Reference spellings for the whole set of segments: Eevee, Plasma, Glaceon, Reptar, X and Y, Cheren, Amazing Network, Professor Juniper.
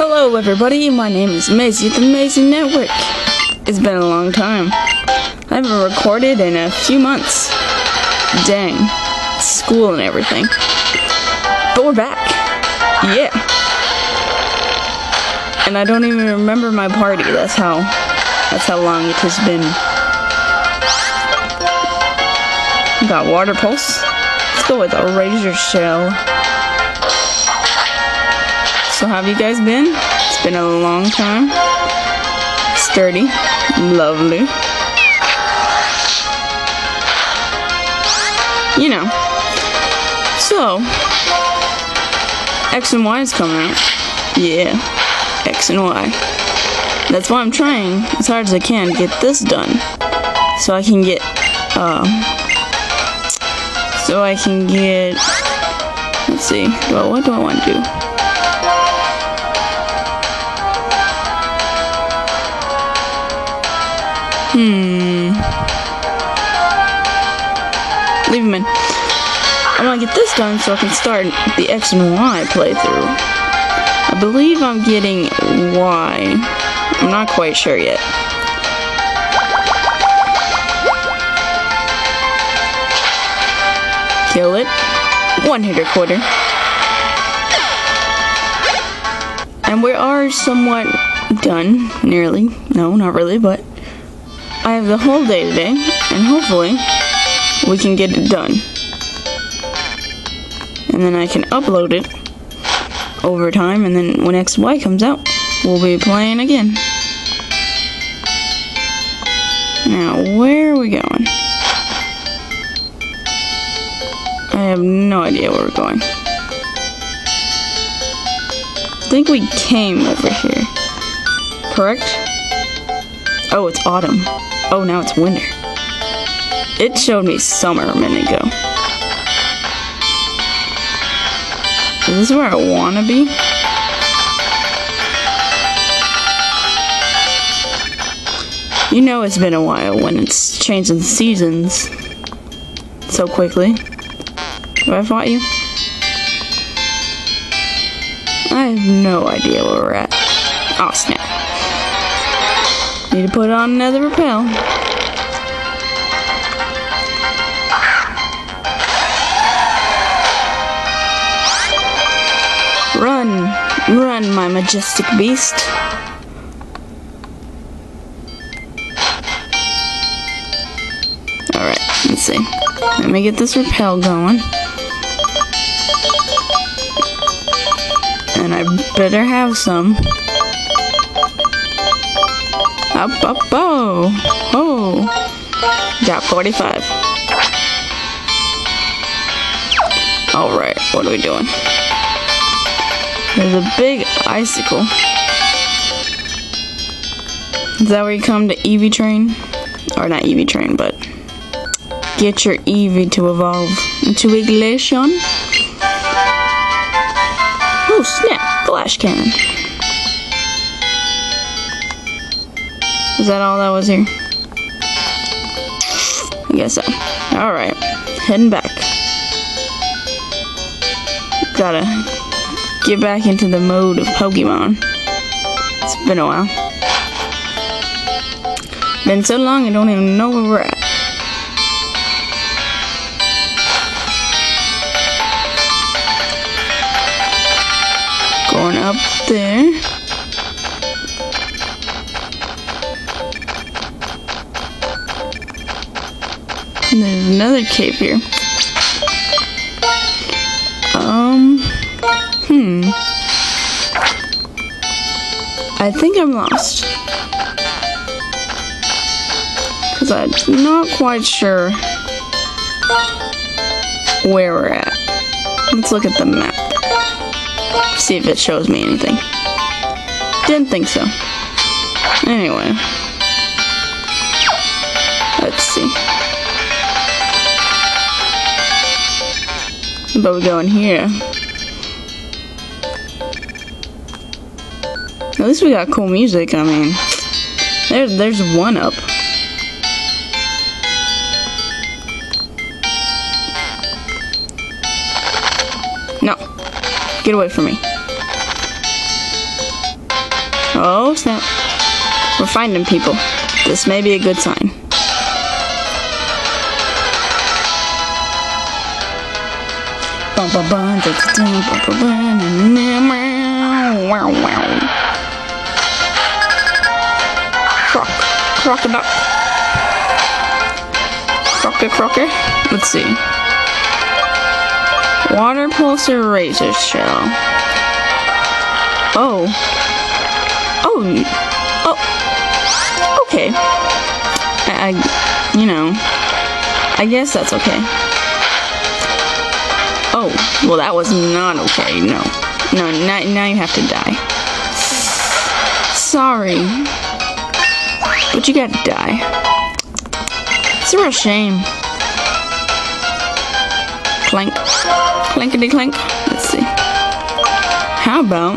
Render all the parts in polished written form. Hello everybody, my name is Maisie, the Amazing Network. It's been a long time. I haven't recorded in a few months. Dang. School and everything. But we're back. Yeah. And I don't even remember my party. That's how long it has been. We got water pulse. Let's go with a razor shell. So how have you guys been? It's been a long time. Sturdy. Lovely. You know. So, X and Y is coming out. Yeah. X and Y. That's why I'm trying as hard as I can to get this done. So I can get, let's see. Well, what do I want to do? Leave him in. I want to get this done so I can start the X and Y playthrough. I believe I'm getting Y. I'm not quite sure yet. Kill it. One hitter quarter. And we are somewhat done. Nearly. No, not really, but I have the whole day today, and hopefully we can get it done. And then I can upload it over time, and then when X and Y comes out, we'll be playing again. Now, where are we going? I have no idea where we're going. I think we came over here, correct? Oh, it's autumn. Oh, now it's winter. It showed me summer a minute ago. Is this where I wanna be? You know it's been a while when it's changing seasons so quickly. Have I fought you? I have no idea where we're at. Oh, snap. Need to put on another repel. Run! Run, my majestic beast. Alright, let's see. Let me get this repel going. And I better have some. Up, up, oh, oh, got 45. All right, what are we doing? There's a big icicle. Is that where you come to Eevee train? Or not Eevee train, but get your Eevee to evolve into a Glaceon. Oh, snap, flash cannon. Is that all that was here? I guess so. Alright. Heading back. Gotta get back into the mode of Pokemon. It's been a while. Been so long I don't even know where we're at. Going up there. And there's another cave here. I think I'm lost. Because I'm not quite sure where we're at. Let's look at the map. See if it shows me anything. Didn't think so. Anyway. Let's see. But we go in here. At least we got cool music. I mean, there's one up. No, get away from me. We're finding people. This may be a good sign. Crocker. Let's see. Water pulsar razor shell. Oh. Okay. I guess that's okay. Oh, well, that was not okay. No, now you have to die. Sorry. But you gotta die. It's a real shame. Clank. Clankety clank. Let's see. How about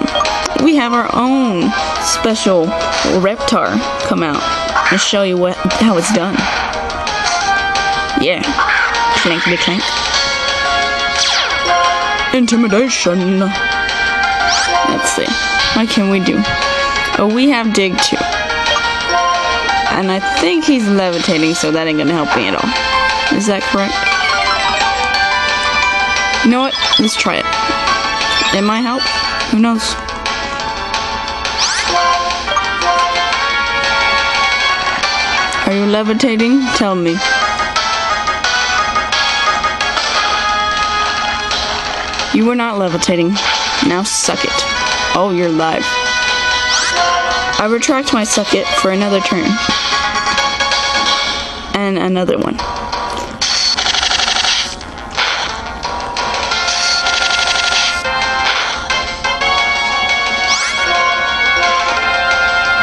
we have our own special Reptar come out and show you how it's done. Yeah. Clankety clank. Intimidation. Let's see. What can we do? Oh, we have Dig too. And I think he's levitating, so that ain't gonna help me at all. Is that correct? You know what? Let's try it. It might help. Who knows? Are you levitating? Tell me. You were not levitating. Now suck it. Oh, you're live. I retract my suck it for another turn. And another one.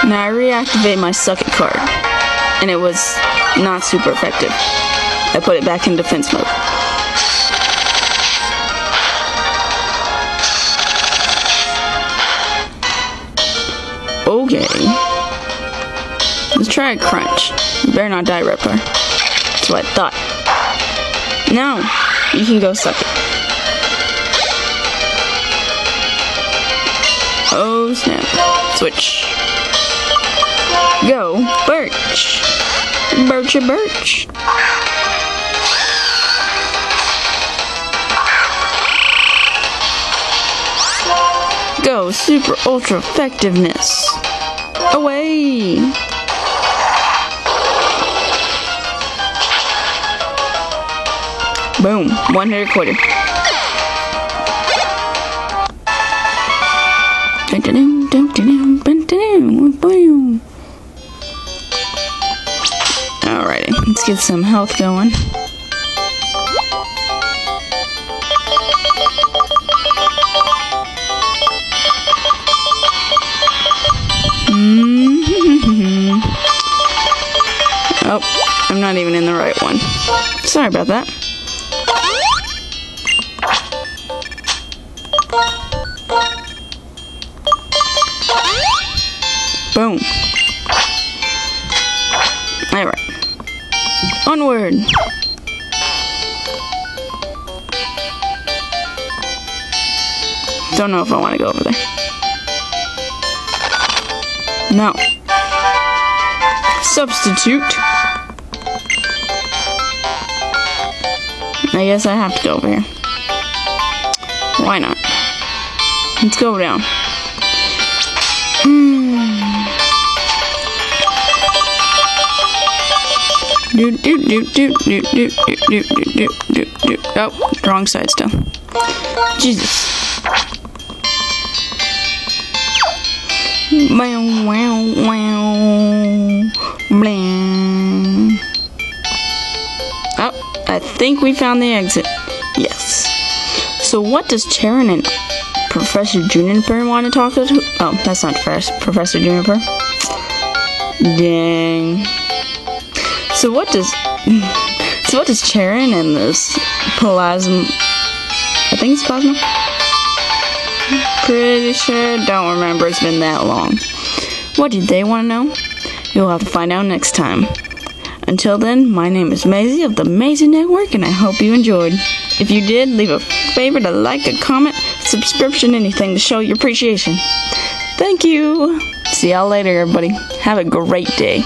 Now I reactivate my suck it card, and it was not super effective. I put it back in defense mode. Okay. Let's try a crunch. You better not die, Reptar. That's what I thought. Now, you can go suck it. Oh snap. Switch. Go, Birch. Birchy Birch. Go, super ultra effectiveness. Away. Boom, 100 quarter. Boom. Alrighty, let's get some health going. Oh, I'm not even in the right one. Sorry about that. Boom. Onward. Don't know if I want to go over there. No. Substitute. I guess I have to go over here. Why not? Let's go down. Oh, wrong side still. Jesus. Wow, wow, wow. Blam. Oh, I think we found the exit. Yes. So what does Cheren and Professor Juniper want to talk to? Oh, that's not Professor Juniper. Dang. So what does Cheren and this Plasma, I think it's Plasma? Pretty sure, don't remember, it's been that long. What did they want to know? You'll have to find out next time. Until then, my name is Maisie of the Amazing Network, and I hope you enjoyed. If you did, leave a favorite, a like, a comment, subscription, anything to show your appreciation. Thank you! See y'all later, everybody. Have a great day.